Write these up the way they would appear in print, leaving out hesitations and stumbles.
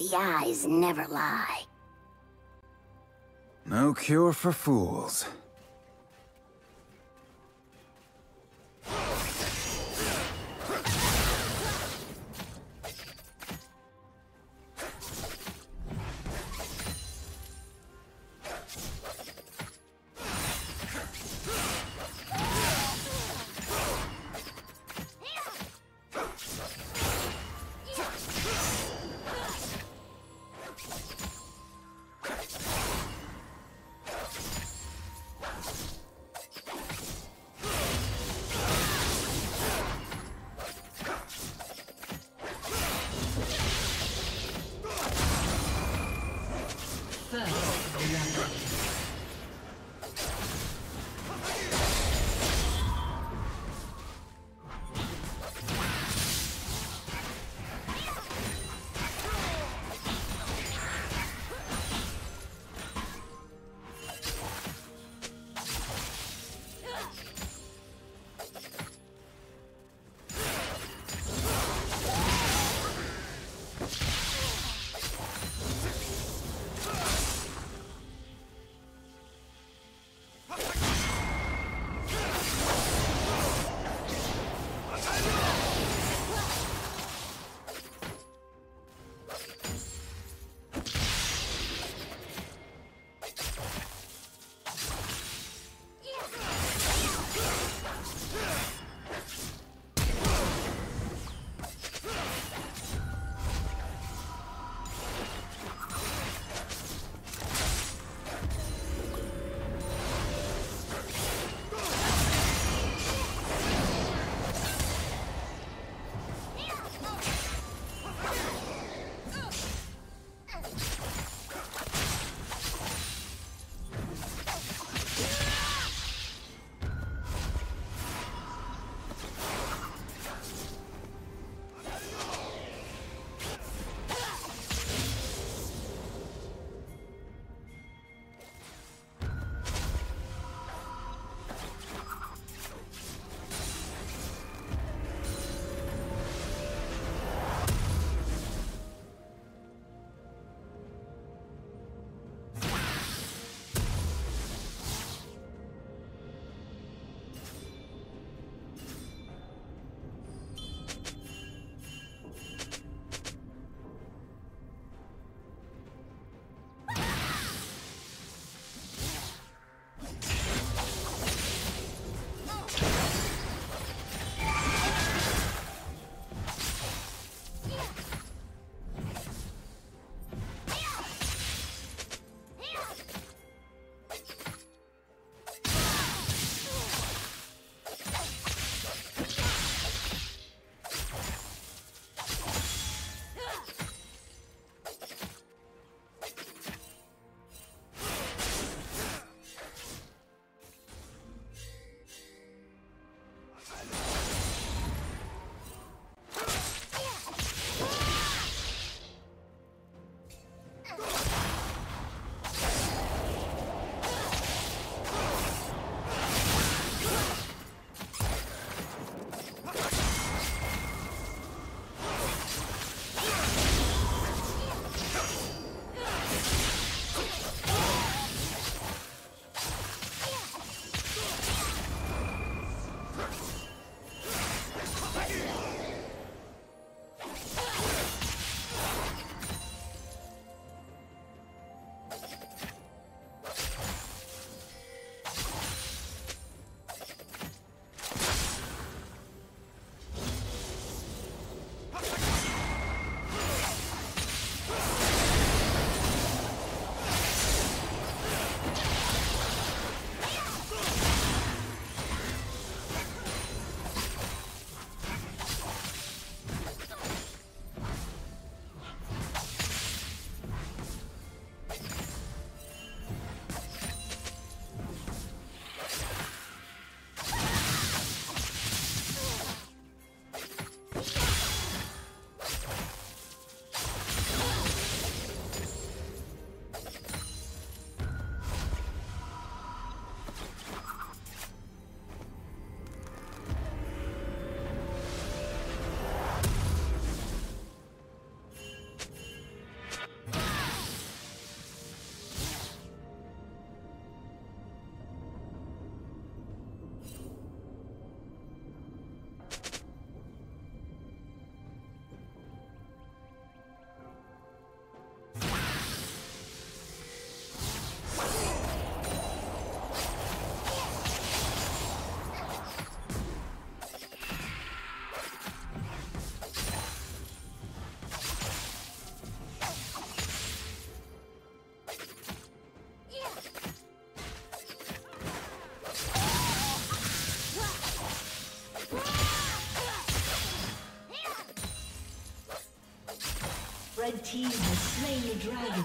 The eyes never lie. No cure for fools. Red team has slain the dragon.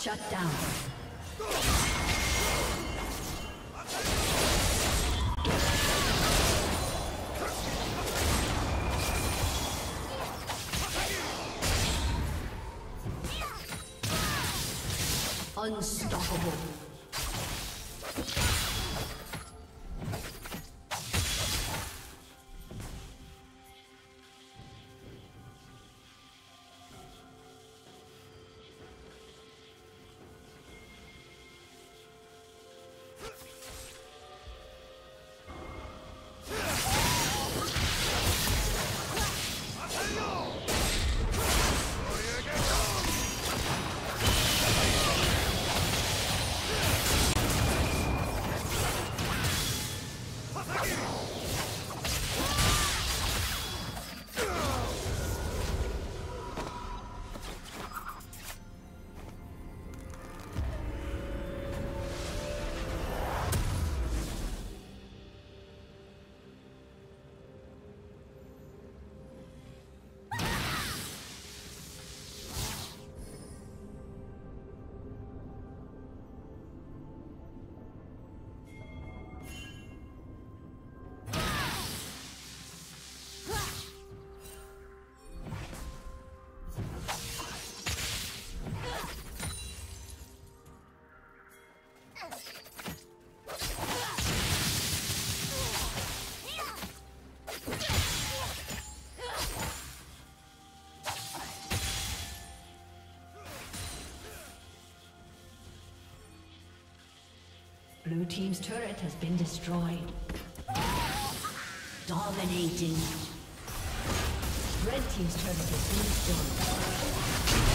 Shut down. Unstoppable. Blue team's turret has been destroyed. Dominating. Red team's turret has been destroyed.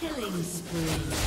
Killing spree.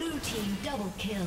Blue team double kill.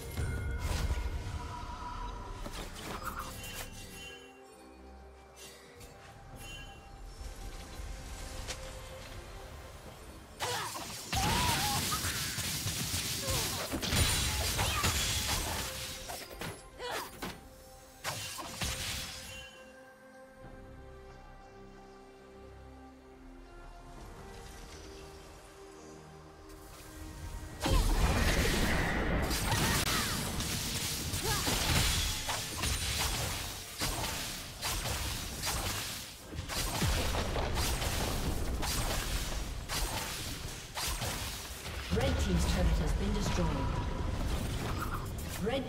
Red team's turret has been destroyed. Red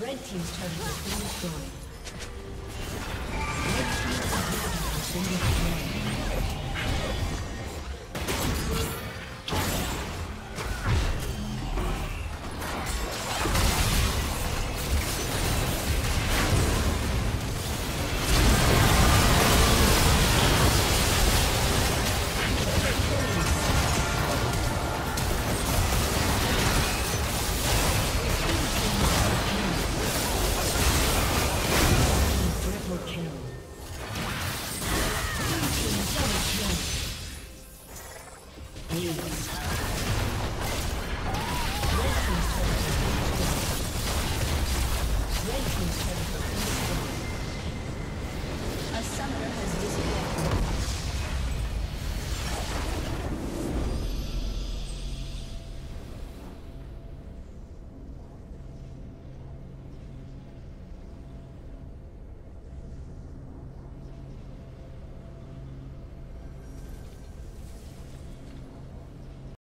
Red team's turret has been destroyed.